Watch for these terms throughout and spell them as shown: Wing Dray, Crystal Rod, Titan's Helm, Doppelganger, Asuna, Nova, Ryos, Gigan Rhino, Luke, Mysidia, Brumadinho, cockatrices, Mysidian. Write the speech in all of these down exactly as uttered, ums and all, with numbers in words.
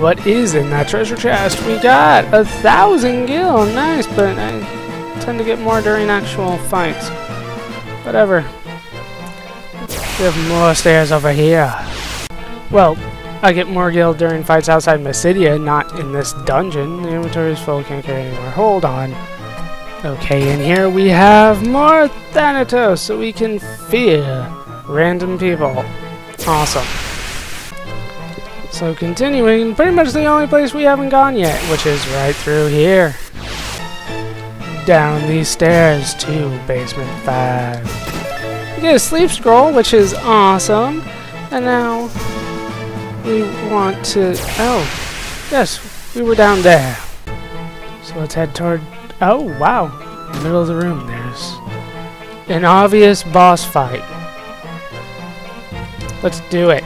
What is in that treasure chest? We got a thousand gil. Nice, but I tend to get more during actual fights. Whatever. We have more stairs over here. Well, I get more gil during fights outside Mysidia, not in this dungeon. The inventory is full, can't carry anymore. Hold on. Okay, in here we have more Thanatos, so we can fear random people. Awesome. So continuing, pretty much the only place we haven't gone yet, which is right through here. Down these stairs to basement five. We get a sleep scroll, which is awesome. And now we want to... Oh, yes, we were down there. So let's head toward... Oh, wow. In the middle of the room, there's an obvious boss fight. Let's do it.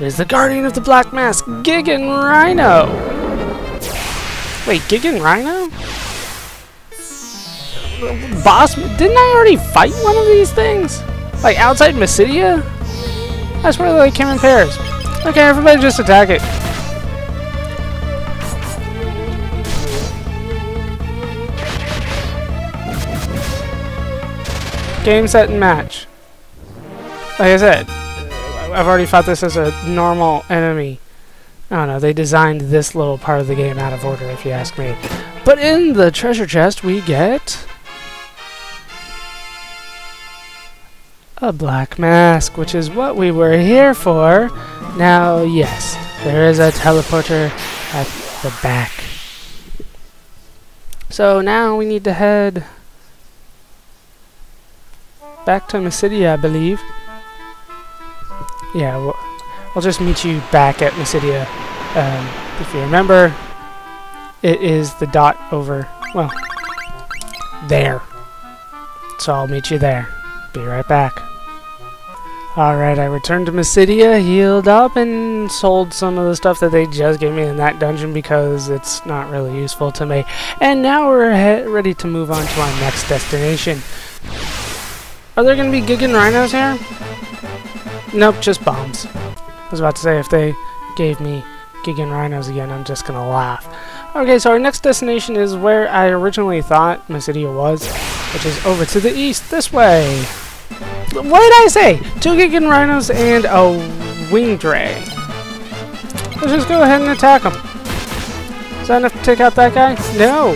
It is the Guardian of the Black Mask, Gigan Rhino! Wait, Gigan Rhino? Boss? Didn't I already fight one of these things? Like, outside Mysidia? I swear they came in pairs. Okay, everybody just attack it. Game, set, and match. Like I said, I've already fought this as a normal enemy. I don't know, they designed this little part of the game out of order, if you ask me. But in the treasure chest, we get... a black mask, which is what we were here for. Now, yes, there is a teleporter at the back. So now we need to head back to Mysidia, I believe. Yeah, we'll, I'll just meet you back at Mysidia. Um, if you remember, it is the dot over, well, there. So I'll meet you there. Be right back. Alright, I returned to Mysidia, healed up, and sold some of the stuff that they just gave me in that dungeon because it's not really useful to me. And now we're he ready to move on to our next destination. Are there going to be Gigan Rhinos here? Nope, just bombs. I was about to say, if they gave me Gigan Rhinos again, I'm just gonna laugh. Okay, so our next destination is where I originally thought Mysidia was, which is over to the east, this way. What did I say? Two Gigan Rhinos and a Wing Dray. Let's just go ahead and attack them. Is that enough to take out that guy? No.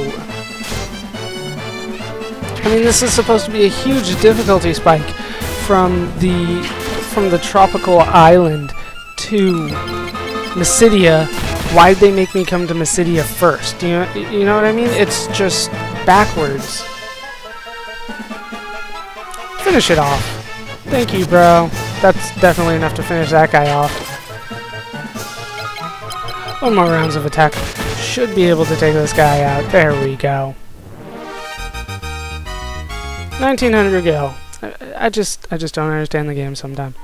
I mean, this is supposed to be a huge difficulty spike from the... from the tropical island to Mysidia. Why'd they make me come to Mysidia first? You know, you know what I mean? It's just backwards. Finish it off. Thank you, bro. That's definitely enough to finish that guy off. One more rounds of attack. Should be able to take this guy out. There we go. nineteen hundred gil. I just I just don't understand the game sometimes.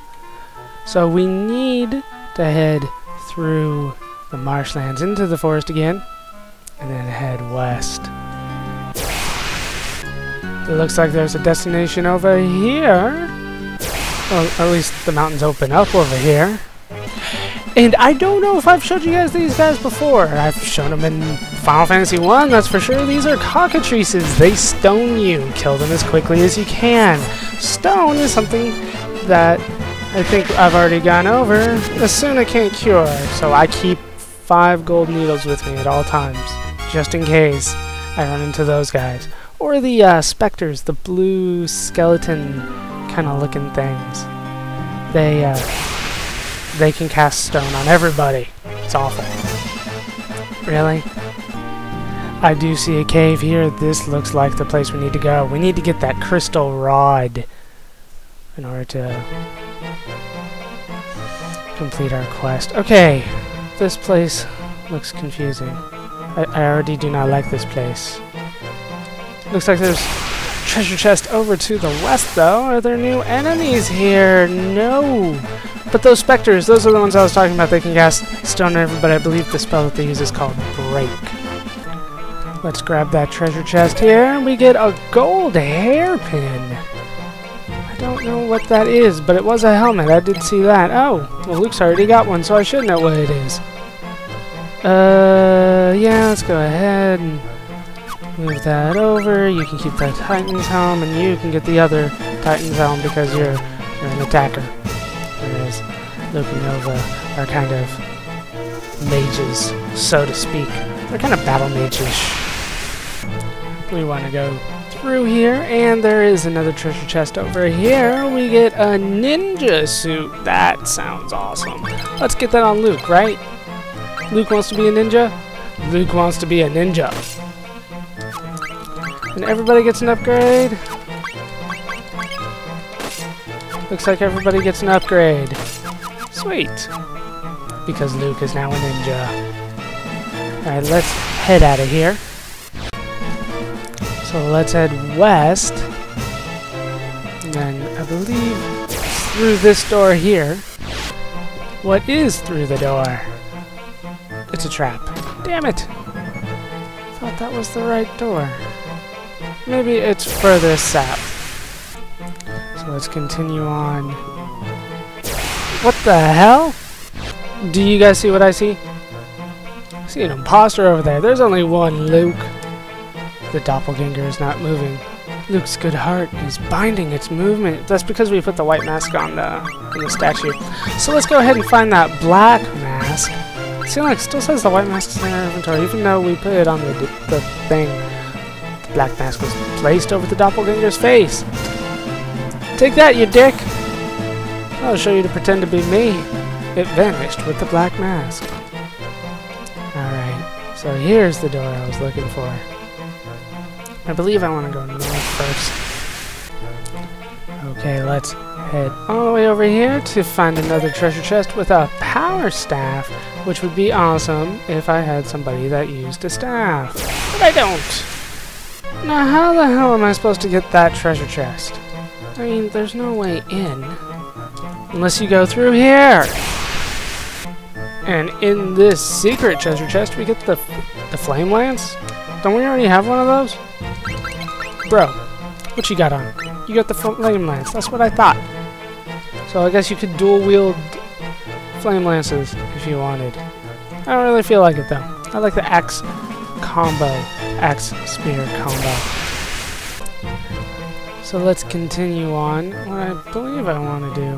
So we need to head through the marshlands into the forest again, and then head west. It looks like there's a destination over here. Well, at least the mountains open up over here. And I don't know if I've showed you guys these guys before. I've shown them in Final Fantasy one, that's for sure. These are cockatrices. They stone you. Kill them as quickly as you can. Stone is something that I think I've already gone over. Asuna can't cure, so I keep five gold needles with me at all times, just in case I run into those guys. Or the uh, specters, the blue skeleton kind of looking things. They... Uh, They can cast stone on everybody. It's awful. Really? I do see a cave here. This looks like the place we need to go. We need to get that crystal rod in order to complete our quest. Okay. This place looks confusing. I, I already do not like this place. Looks like there's a treasure chest over to the west, though. Are there new enemies here? No. But those specters, those are the ones I was talking about. They can cast stone on everybody. I believe the spell that they use is called Break. Let's grab that treasure chest here, and we get a gold hairpin. I don't know what that is, but it was a helmet. I did see that. Oh, well, Luke's already got one, so I should know what it is. Uh, yeah, let's go ahead and move that over. You can keep that Titan's Helm, and you can get the other Titan's Helm because you're, you're an attacker. Whereas Luke and Nova are kind of mages, so to speak. They're kind of battle mages. We want to go through here, and there is another treasure chest over here. We get a ninja suit. That sounds awesome. Let's get that on Luke, right? Luke wants to be a ninja? Luke wants to be a ninja. And everybody gets an upgrade? Looks like everybody gets an upgrade. Sweet. Because Luke is now a ninja. Alright, let's head out of here. So let's head west. And then, I believe, through this door here. What is through the door? It's a trap. Damn it! Thought that was the right door. Maybe it's further south. So let's continue on. What the hell? Do you guys see what I see? I see an imposter over there. There's only one Luke. The doppelganger is not moving. Luke's good heart is binding its movement. That's because we put the white mask on the, on the statue. So let's go ahead and find that black mask. See, like, still says the white mask is in our inventory, even though we put it on the, the thing. The black mask was placed over the doppelganger's face. Take that, you dick! I'll show you to pretend to be me. It vanished with the black mask. Alright, so here's the door I was looking for. I believe I want to go north first. Okay, let's head all the way over here to find another treasure chest with a power staff, which would be awesome if I had somebody that used a staff. But I don't! Now how the hell am I supposed to get that treasure chest? I mean, there's no way in. Unless you go through here! And in this secret treasure chest, we get the, the flame lance? Don't we already have one of those? Bro, what you got on? You got the flame lance, that's what I thought. So I guess you could dual wield flame lances if you wanted. I don't really feel like it though. I like the axe combo, axe spear combo. So let's continue on. What I believe I want to do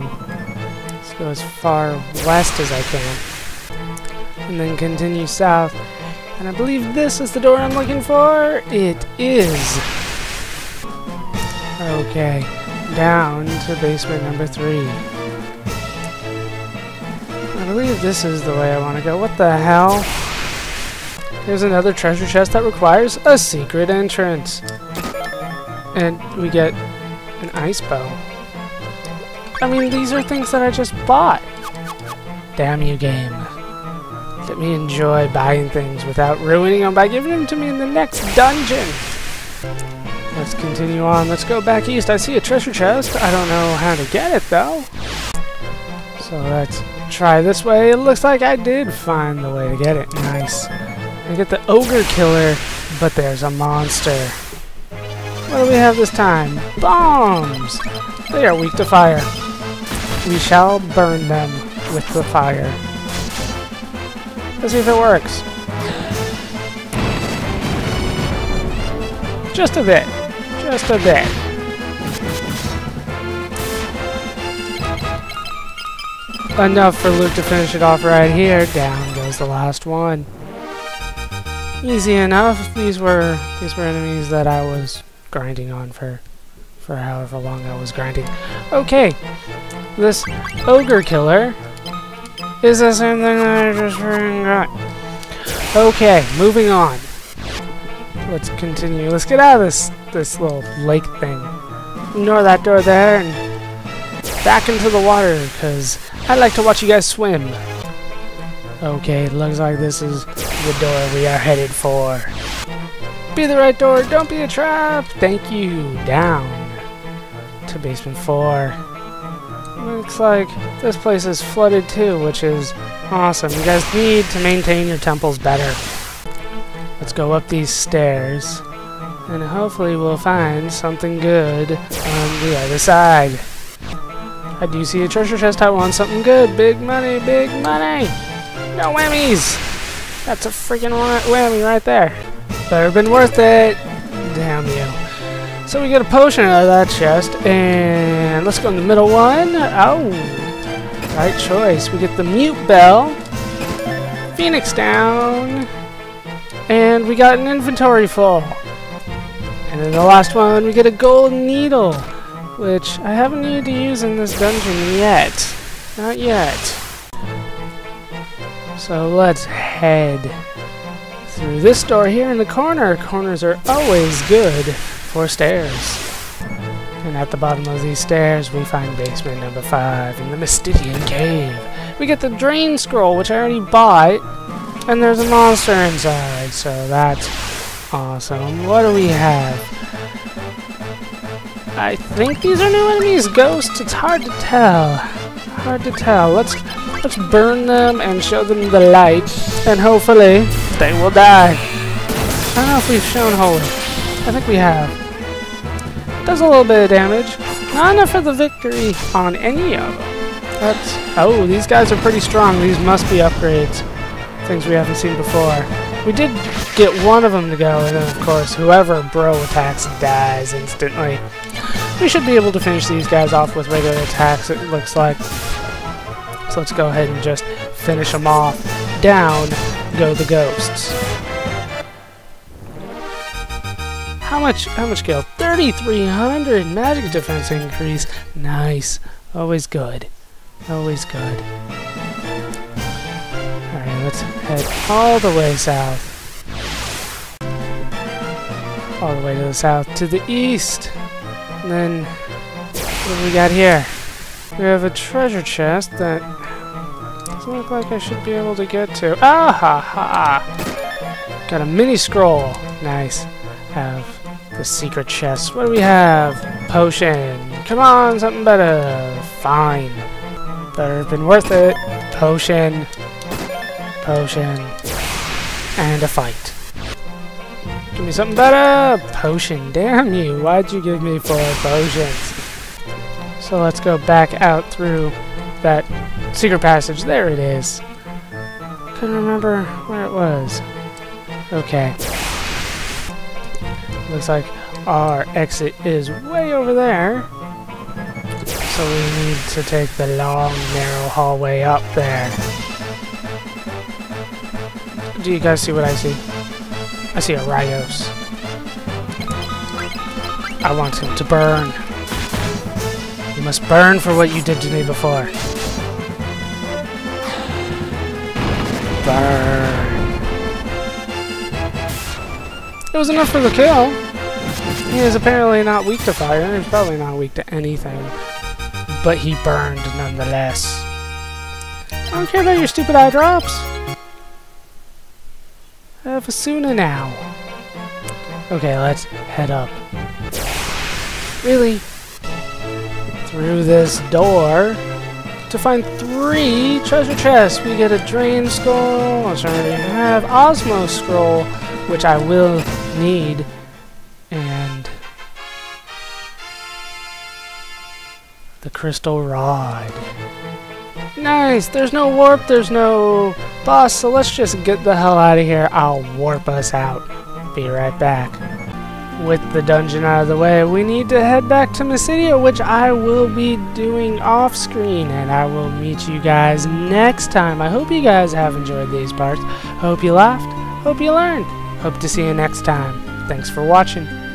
is go as far west as I can and then continue south. And I believe this is the door I'm looking for. It is. Okay, down to basement number three. I believe this is the way I want to go. What the hell? There's another treasure chest that requires a secret entrance. And we get an ice bow. I mean, these are things that I just bought. Damn you, game. Let me enjoy buying things without ruining them by giving them to me in the next dungeon. Let's continue on. Let's go back east. I see a treasure chest. I don't know how to get it, though. So let's try this way. It looks like I did find the way to get it. Nice. I get the ogre killer, but there's a monster. What do we have this time? Bombs! They are weak to fire. We shall burn them with the fire. Let's see if it works. Just a bit. Just a bit. Enough for Luke to finish it off right here. Down goes the last one. Easy enough. These were these were enemies that I was grinding on for for however long I was grinding. Okay. This ogre killer is the same thing that I just forgot. Okay, moving on. Let's continue. Let's get out of this this little lake thing. Ignore that door there and back into the water, because I'd like to watch you guys swim. Okay, looks like this is the door we are headed for. Be the right door, don't be a trap! Thank you. Down to basement four. Looks like this place is flooded too, which is awesome. You guys need to maintain your temples better. Let's go up these stairs, and hopefully we'll find something good on the other side. I do see a treasure chest. I want something good. Big money, big money! No whammies! That's a freaking whammy right there. Better been worth it. Damn you. So we get a potion out of that chest, and let's go in the middle one. Oh, right choice. We get the mute bell, Phoenix down, and we got an inventory full. And in the last one, we get a gold needle, which I haven't needed to use in this dungeon yet. Not yet. So let's head through this door here in the corner. Corners are always good for stairs. And at the bottom of these stairs, we find basement number five in the Mysidian cave. We get the drain scroll, which I already bought, and there's a monster inside, so that's awesome. What do we have? I think these are new enemies, ghosts. It's hard to tell. Hard to tell. Let's let's burn them and show them the light, and hopefully they will die. I don't know if we've shown holy. I think we have. Does a little bit of damage. Not enough for the victory on any of them. That's oh, these guys are pretty strong. These must be upgrades. Things we haven't seen before. We did get one of them to go, and then of course, whoever bro attacks dies instantly. We should be able to finish these guys off with regular attacks, it looks like. So let's go ahead and just finish them off. Down go the ghosts. How much, how much gil? thirty-three hundred magic defense increase. Nice. Always good. Always good. Let's head all the way south. All the way to the south, to the east. And then, what do we got here? We have a treasure chest that doesn't look like I should be able to get to. Ah ha ha! Got a mini scroll. Nice. Have the secret chest. What do we have? Potion. Come on, something better. Fine. Better have been worth it. Potion. Potion. And a fight. Give me something better! Potion. Damn you. Why'd you give me four potions? So let's go back out through that secret passage. There it is. Couldn't remember where it was. Okay. Looks like our exit is way over there. So we need to take the long, narrow hallway up there. Do you guys see what I see? I see a Ryos. I want him to burn. You must burn for what you did to me before. Burn. It was enough for the kill. He is apparently not weak to fire. He's probably not weak to anything. But he burned nonetheless. I don't care about your stupid eye drops. I have Asuna now. Okay, let's head up. Really? Through this door to find three treasure chests. We get a drain scroll, which I already have, Osmo scroll, which I will need, and the Crystal Rod. Nice! There's no warp, there's no boss, so let's just get the hell out of here. I'll warp us out. Be right back. With the dungeon out of the way, we need to head back to Mysidia, which I will be doing off screen, and I will meet you guys next time. I hope you guys have enjoyed these parts. Hope you laughed. Hope you learned. Hope to see you next time. Thanks for watching.